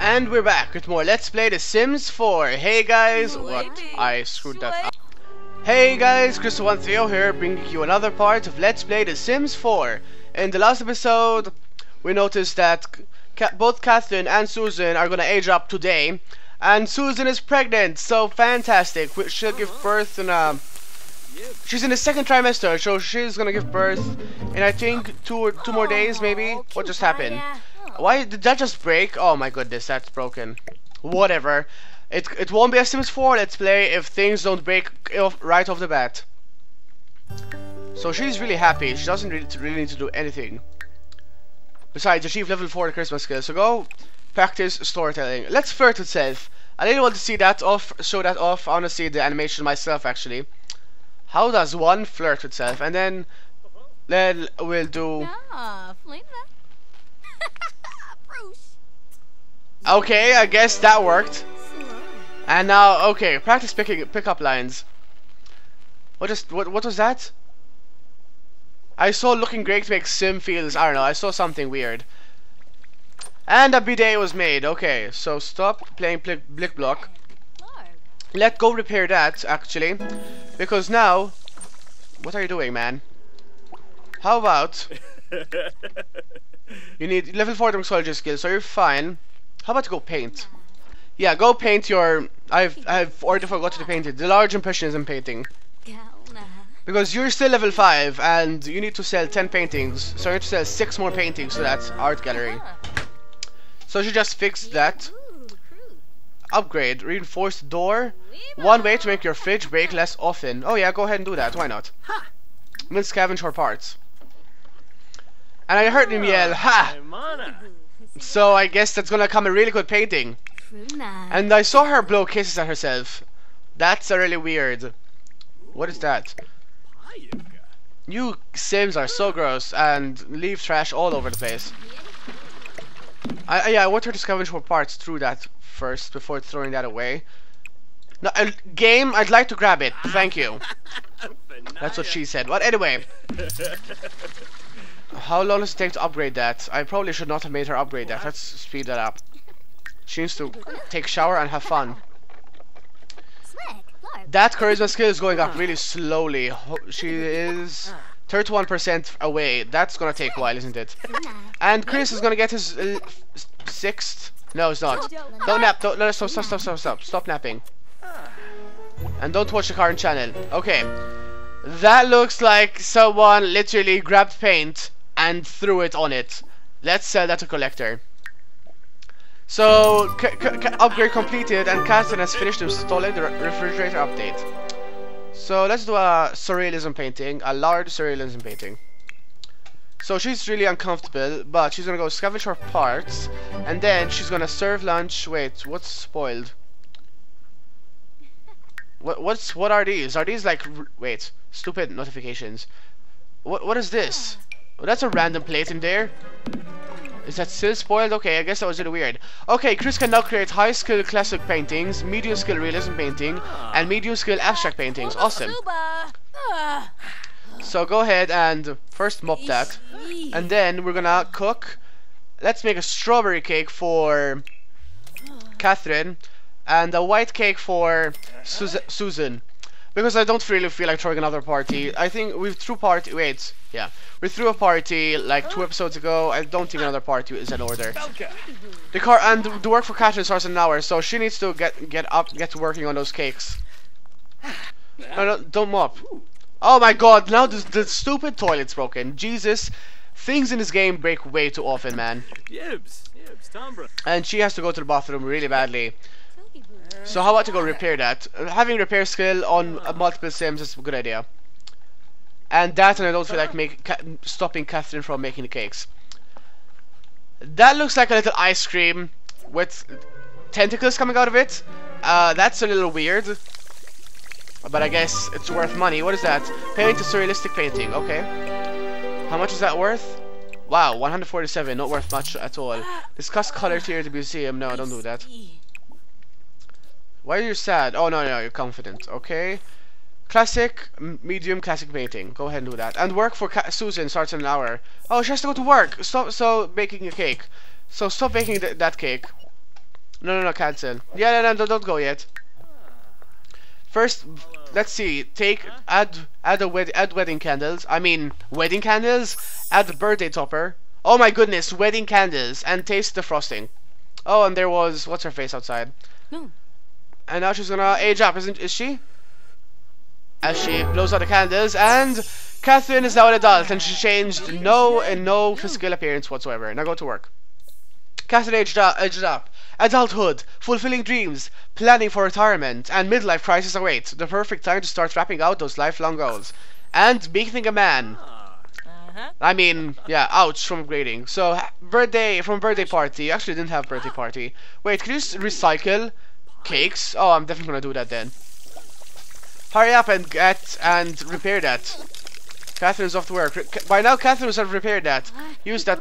And we're back with more Let's Play The Sims 4. Hey guys, what? I screwed that up. Hey guys, Chris0130 here, bringing you another part of Let's Play The Sims 4. In the last episode, we noticed that both Kathleen and Susan are gonna age up today. And Susan is pregnant, so fantastic. She'll give birth in a... She's in the second trimester, so she's gonna give birth in I think two more days maybe? What just happened? Why did that just break? Oh my goodness, that's broken. Whatever. It won't be a Sims 4 Let's Play if things don't break right off the bat. So she's really happy. She doesn't really need to do anything. Besides, achieve level 4 Christmas skill. So go practice storytelling. Let's flirt with self. I didn't want to see that off, show that off. I want to see the animation myself actually. How does one flirt with self? And then we'll do. Okay, I guess that worked. And now, okay, practice pickup lines. What was that? I saw looking great makes Sim feels. I don't know. I saw something weird. And a bidet was made. Okay, so stop playing Blick Block. Let go repair that actually, because now, what are you doing, man? How about you need level 4 mixology skill, so you're fine. How about go paint? Yeah, go paint your... I've already forgotten to paint it. The large impressionism painting. Because you're still level 5 and you need to sell 10 paintings. So you need to sell 6 more paintings to that art gallery. So you just fix that. Upgrade. Reinforced door. One way to make your fridge break less often. Oh yeah, go ahead and do that. Why not? We'll scavenge for parts. And I heard him yell, ha! So I guess that's gonna come a really good painting. And I saw her blow kisses at herself. That's really weird. What is that? You Sims are so gross and leave trash all over the place. Yeah, I want her to scavenge for parts through that first before throwing that away. No, game, I'd like to grab it. Thank you. That's what she said. But anyway. How long does it take to upgrade that? I probably should not have made her upgrade that. Let's speed that up. She needs to take a shower and have fun. That charisma skill is going up really slowly. She is 31% away. That's gonna take a while, isn't it? And Chris is gonna get his 6th. No, it's not. Don't nap. Don't. No, stop. Stop napping. And don't watch the current channel. Okay. That looks like someone literally grabbed paint and threw it on it. Let's sell that to collector. So upgrade completed, and Kasten has finished installing the refrigerator update. So let's do a surrealism painting, a large surrealism painting. So she's really uncomfortable, but she's gonna go scavenge her parts, and then she's gonna serve lunch. Wait, what's spoiled? What are these? Are these like wait, stupid notifications. What is this? Oh, that's a random plate in there. Is that still spoiled? Okay, I guess that was really weird. Okay, Chris can now create high skill classic paintings, medium skill realism painting, and medium skill abstract paintings. Awesome. So go ahead and first mop that, and then we're gonna cook. Let's make a strawberry cake for Catherine and a white cake for Susan, because I don't really feel like throwing another party. I think we threw party. Wait, yeah, we threw a party like 2 episodes ago. I don't think another party is in order. The car and the work for Catherine starts in an hour, so she needs to get to working on those cakes. No, don't mop. Oh my God! Now the stupid toilet's broken. Jesus, things in this game break way too often, man. And she has to go to the bathroom really badly. So how about to go repair that? Having repair skill on multiple Sims is a good idea. And that, and I don't feel like stopping Catherine from making the cakes. That looks like a little ice cream with tentacles coming out of it. That's a little weird, but I guess it's worth money. What is that? Paint a surrealistic painting. Okay. How much is that worth? Wow, 147. Not worth much at all. Discuss color theory at the museum. No, don't do that. Why are you sad? Oh no, you're confident. Okay, classic, medium, classic painting. Go ahead and do that. And work for Susan starts in an hour. Oh, she has to go to work. Stop. So baking a cake. So stop baking that cake. No, no, no, cancel. Yeah, no, no, don't go yet. First, let's see. Take add wedding candles. I mean, wedding candles. Add birthday topper. Oh my goodness, wedding candles, and taste the frosting. Oh, and there was what's her face outside. No. And now she's gonna age up, is she? As she blows out the candles, and Catherine is now an adult, and she changed no physical appearance whatsoever. Now go to work. Catherine aged up. Adulthood, fulfilling dreams, planning for retirement, and midlife crisis await. The perfect time to start wrapping out those lifelong goals. And becoming a man. I mean, yeah, ouch from upgrading. So, birthday party. You actually didn't have birthday party. Wait, can you recycle cakes? Oh, I'm definitely gonna do that then. Hurry up and repair that. Catherine's off to work. By now, Catherine has repaired that. Use that.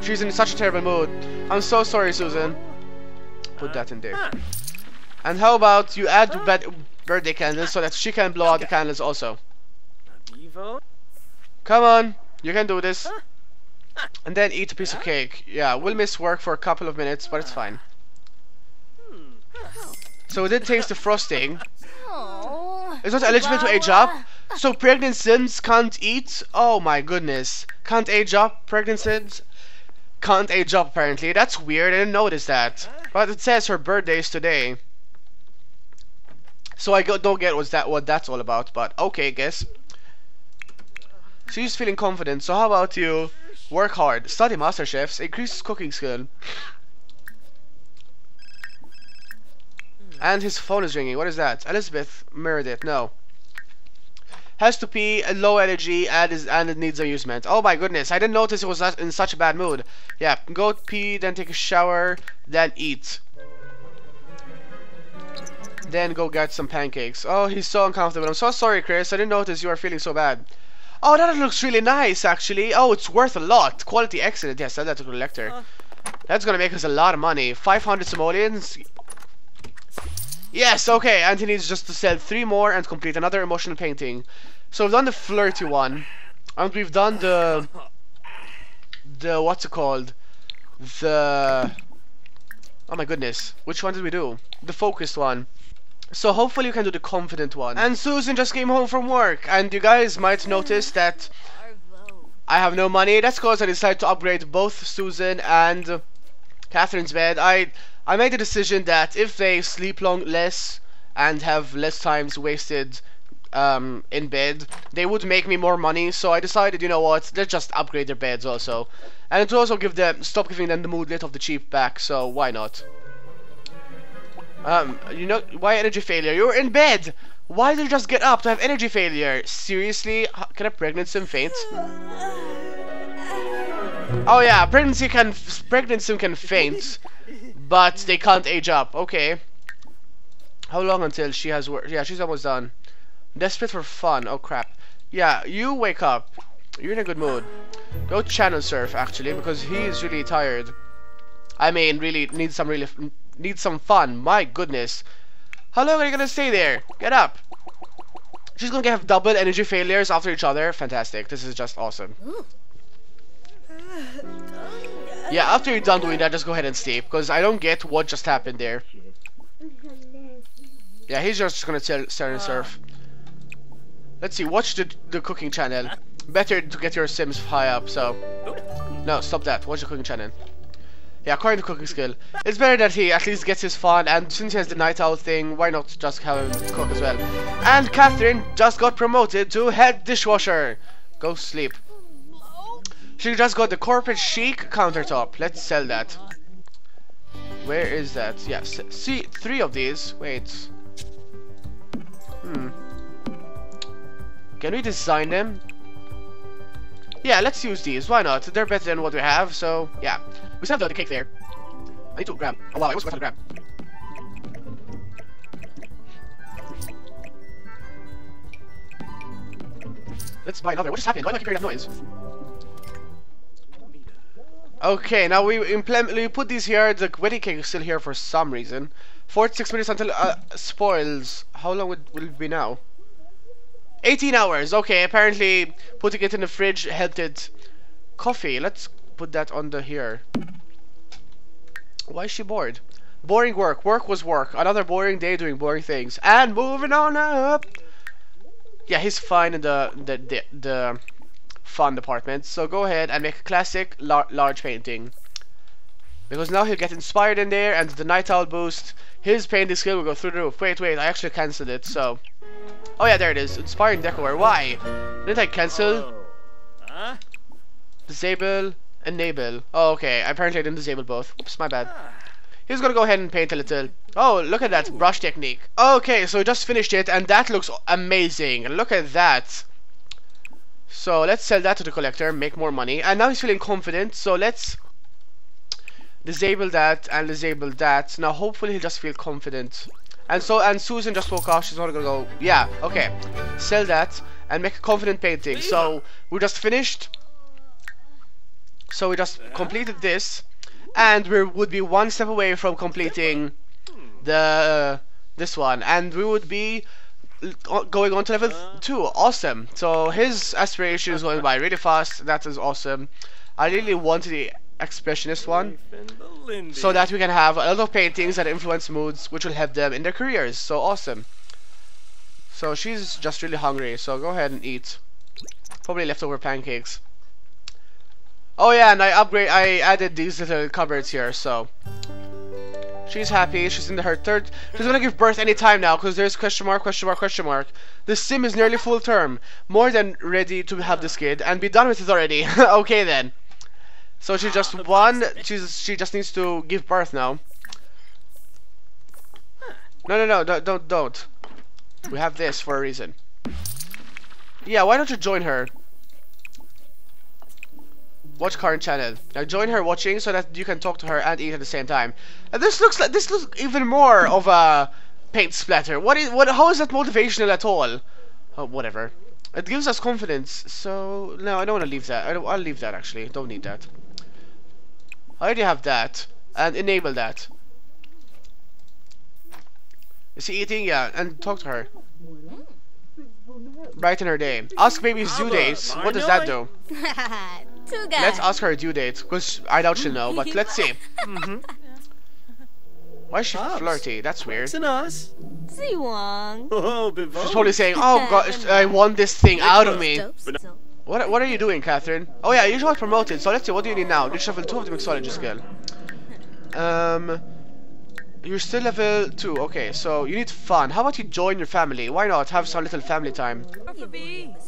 She's in such a terrible mood. I'm so sorry, Susan. Put that in there. And how about you add birthday candles so that she can blow out the candles also. Come on, you can do this. And then eat a piece of cake. Yeah, we'll miss work for a couple of minutes, but it's fine. So we did taste the frosting. It's not eligible to age up. So pregnant Sims can't eat? Oh my goodness. Can't age up, pregnant Sims? Can't age up apparently. That's weird, I didn't notice that. But it says her birthday is today. So I don't get what that's all about, but okay, I guess. She's feeling confident, so how about you work hard, study master chefs, increase cooking skill. And his phone is ringing. What is that? Elizabeth Meredith. No. Has to pee, low energy, and it needs amusement. Oh my goodness! I didn't notice it was in such a bad mood. Yeah, go pee, then take a shower, then eat. Then go get some pancakes. Oh, he's so uncomfortable. I'm so sorry, Chris. I didn't notice you were feeling so bad. Oh, that looks really nice, actually. Oh, it's worth a lot. Quality excellent. Yes, sell that to the collector. That's gonna make us a lot of money. 500 simoleons. Yes, okay, and he needs just to sell 3 more and complete another emotional painting. So we've done the flirty one, and we've done the what's it called? The... oh my goodness, which one did we do? The focused one. So hopefully you can do the confident one. And Susan just came home from work, and you guys might notice that I have no money. That's because I decided to upgrade both Susan and Catherine's bed. I made the decision that if they sleep less and have less times wasted in bed, they would make me more money. So I decided, you know what, let's just upgrade their beds also, and to also give them stop giving them the moodlet of the cheap back. So why not? You know why energy failure? You were in bed. Why did you just get up to have energy failure? Seriously, can a pregnant sim faint? Oh yeah, pregnant sim can faint. But they can't age up. Okay. How long until she has work? Yeah, she's almost done. Desperate for fun. Oh crap. Yeah, you wake up. You're in a good mood. Go channel surf actually because he is really tired. I mean, really needs some fun. My goodness. How long are you gonna stay there? Get up. She's gonna have double energy failures after each other. Fantastic. This is just awesome. Yeah, after you're done doing that, just go ahead and sleep, because I don't get what just happened there. Yeah, he's just gonna stare and surf. Let's see, watch the cooking channel. Better to get your Sims high up, so... no, stop that, watch the cooking channel. Yeah, according to cooking skill. It's better that he at least gets his fun, and since he has the night owl thing, why not just have him cook as well. And Catherine just got promoted to head dishwasher. Go sleep. She just got the corporate chic countertop. Let's sell that. Where is that? Yes. See, 3 of these. Wait. Can we design them? Yeah, let's use these. Why not? They're better than what we have, so yeah. We still have the other cake there. I need to grab. Oh wow, it was worth a grab. Let's buy another. What just happened? Why do I keep hearing that noise? Okay, now we put these here. The wedding cake is still here for some reason. 46 minutes until spoils. How long will it be now? 18 hours. Okay, apparently putting it in the fridge helped it. Coffee. Let's put that on here. Why is she bored? Boring work. Work was work. Another boring day doing boring things. And moving on up. Yeah, he's fine in the fun department. So go ahead and make a classic large painting. Because now he'll get inspired in there, and the night owl boost. His painting skill will go through the roof. Wait, I actually cancelled it, so... Oh yeah, there it is. Inspiring decor. Why? Didn't I cancel? Huh? Disable, enable. Oh, okay. Apparently I didn't disable both. Oops, my bad. He's gonna go ahead and paint a little. Oh, look at that brush technique. Okay, so we just finished it, and that looks amazing. Look at that. So let's sell that to the collector, make more money. And now he's feeling confident, so let's... disable that and disable that. Now hopefully he'll just feel confident. And Susan just woke up, she's not gonna go. Yeah, okay. Sell that and make a confident painting. So we just finished. So we just completed this, and we would be one step away from completing the this one, and we would be going on to level 2. Awesome. So his aspiration is going by really fast. That is awesome. I really wanted the expressionist one, so that we can have a lot of paintings that influence moods, which will help them in their careers. So awesome. So she's just really hungry, so go ahead and eat. Probably leftover pancakes. Oh yeah, and I added these little cupboards here, so she's happy. She's in her third. She's gonna give birth any time now, because there's question mark, question mark, question mark. The sim is nearly full term, more than ready to have this kid and be done with it already. Okay then. So she just she just needs to give birth now. No, don't. We have this for a reason. Yeah, why don't you join her? Watch current channel. Now join her watching so that you can talk to her and eat at the same time. And this looks like, this looks even more of a paint splatter. How is that motivational at all? Oh, whatever. It gives us confidence, so no, I don't want to leave that. I'll leave that actually. Don't need that. I already have that, and enable that. Is she eating? Yeah, and talk to her. Brighten her day. Ask baby's due dates. What does that do? Let's ask her due date, because I doubt she'll know. But let's see. Why is she flirty? That's weird. She's probably saying, oh god, I want this thing out of me. What are you doing, Catherine? Oh yeah, you got promoted, so let's see, what do you need now? Reach level 2 of the mixology skill. You're still level 2, okay, so you need fun. How about you join your family? Why not have some little family time?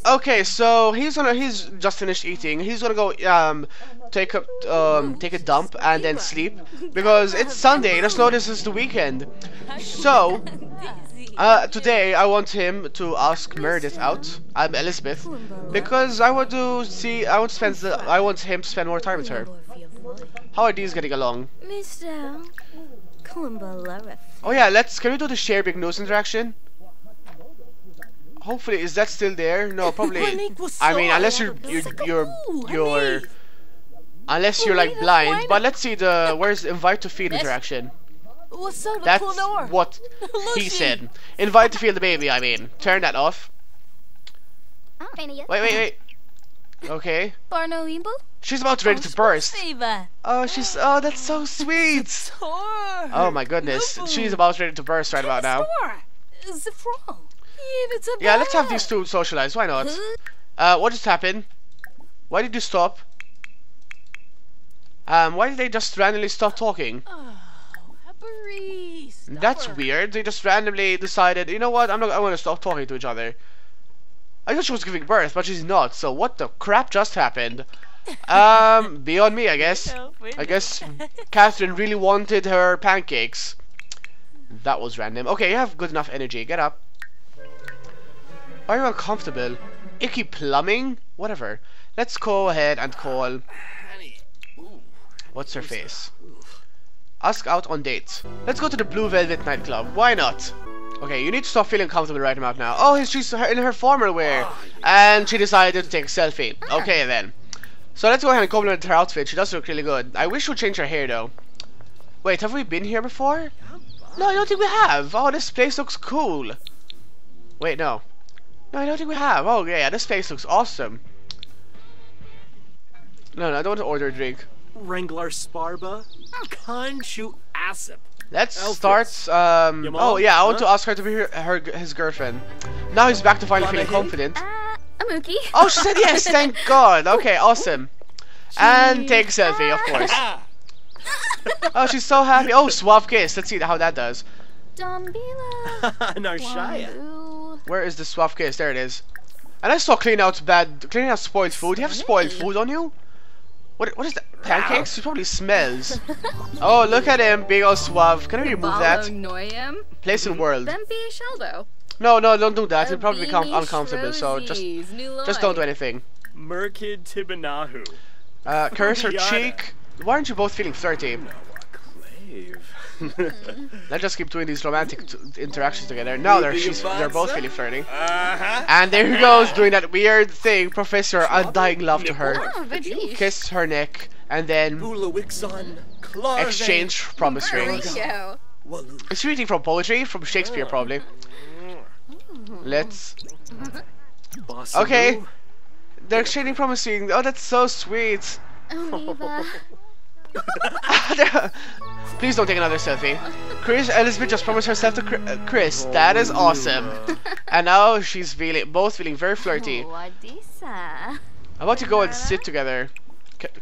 Okay, so he's just finished eating. He's gonna go take a dump and then sleep, because it's Sunday. Just notice it's the weekend. So today I want him to ask Meredith out. I'm Elizabeth, because I want him to spend more time with her. How are these getting along? Oh yeah, can we do the share big news interaction? Hopefully, is that still there? No, probably. I mean, unless you're like blind. But let's see where's invite to feed interaction. That's what he said. Invite to feed the baby. I mean, turn that off. Wait. Okay. She's about ready to burst. Oh, that's so sweet. Oh my goodness, she's about ready to burst right about now. Yeah, let's have these two socialize. Why not? What just happened? Why did you stop? Why did they just randomly stop talking? That's weird. They just randomly decided, you know what? I want to stop talking to each other. I thought she was giving birth, but she's not. So what the crap just happened? Beyond me, I guess. I guess Catherine really wanted her pancakes. That was random. Okay, you have good enough energy. Get up. Are you uncomfortable? Icky plumbing? Whatever. Let's go ahead and call... What's her face? Ask out on dates. Let's go to the Blue Velvet nightclub. Why not? Okay, you need to stop feeling comfortable right about now. Oh, she's in her formal wear. And she decided to take a selfie. Okay, then. So let's go ahead and compliment her outfit. She does look really good. I wish we'd change her hair though. Wait, have we been here before? No, I don't think we have. Oh, this place looks cool. Wait, no. No, I don't think we have. Oh yeah, this place looks awesome. No, I don't want to order a drink. Wrangler Sparba, Kanchu Asip. That starts. Oh yeah, I want to ask her to be his girlfriend. Now he's back to finally feeling confident. Amuki. Oh, she said yes. Thank God. Okay, awesome. And take a selfie, of course. Oh, she's so happy. Oh, suave kiss. Let's see how that does. No, Shia. Where is the suave kiss? There it is. And I saw cleaning out spoiled food. You have spoiled food on you? What is that? Pancakes? It probably smells. Oh, look at him being all suave. Can I remove that? Place in world. No, don't do that. It'll probably become uncomfortable. So just don't do anything. Merkid Tibanahu. Curse her cheek. Why aren't you both feeling flirty? Let's just keep doing these romantic interactions together. Now they're both feeling flirty. And there he goes doing that weird thing. Professor undying love to her. Kiss her neck and then exchange promise rings. It's reading from poetry from Shakespeare probably. Let's. Okay. They're exchanging promise rings. Oh, that's so sweet. Please don't take another selfie. Chris Elizabeth just promised herself to Chris. That is awesome. And now she's both feeling very flirty. I want to go and sit together.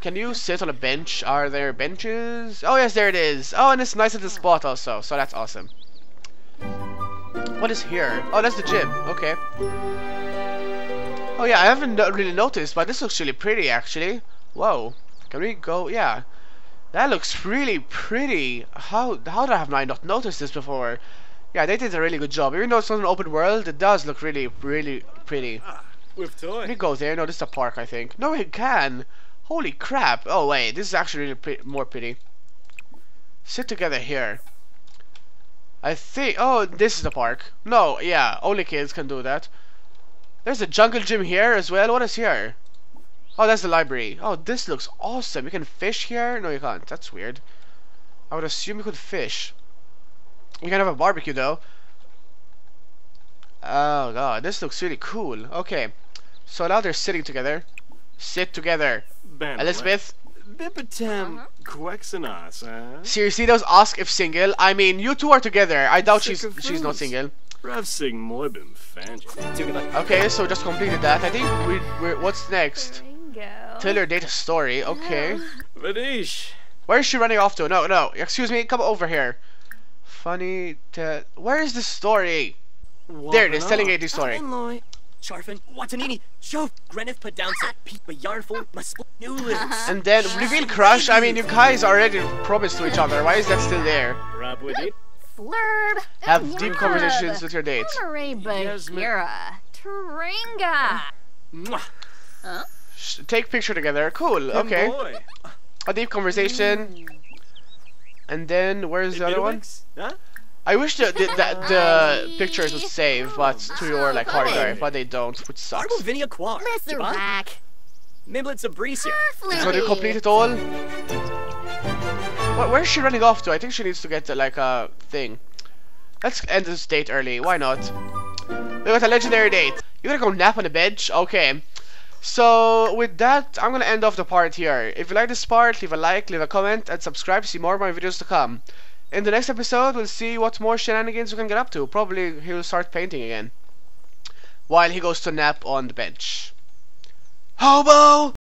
Can you sit on a bench? Are there benches? Oh yes, there it is. Oh, and it's nice at the spot also. So that's awesome. What is here? Oh, that's the gym. Okay. Oh yeah, I haven't really noticed, but this looks really pretty actually. Whoa. Can we go? Yeah. That looks really pretty. How have I not noticed this before? Yeah, they did a really good job. Even though it's not an open world, it does look really, really pretty. Can we go there? No, this is a park, I think. No, we can. Holy crap. Oh, wait. This is actually really more pretty. Sit together here. I think... Oh, this is the park. No, yeah. Only kids can do that. There's a jungle gym here as well. What is here? Oh, that's the library. Oh, this looks awesome. You can fish here? No, you can't. That's weird. I would assume you could fish. You can have a barbecue, though. Oh, God. This looks really cool. Okay. So now they're sitting together. Sit together. Elizabeth. Seriously, those ask if single. I mean, you two are together. I doubt she's not single. Okay, so just completed that. I think we're what's next? Tell your date a story, okay. Where is she running off to? No, excuse me, come over here. Where is the story? There it is, telling a story. And then, reveal crush? I mean, you guys already promised to each other, why is that still there? Have deep conversations with your date. Take picture together. Cool. Okay. A deep conversation. And then where's the other one? I wish the pictures would save, but to your like hard drive, but they don't, which sucks. So do you complete it all? Where is she running off to? I think she needs to get like a thing. Let's end this date early. Why not? We got a legendary date. You gonna go nap on the bench? Okay. So with that, I'm gonna end off the part here. If you like this part, leave a like, leave a comment, and subscribe to see more of my videos to come. In the next episode, we'll see what more shenanigans we can get up to. Probably he'll start painting again, while he goes to nap on the bench. Hobo!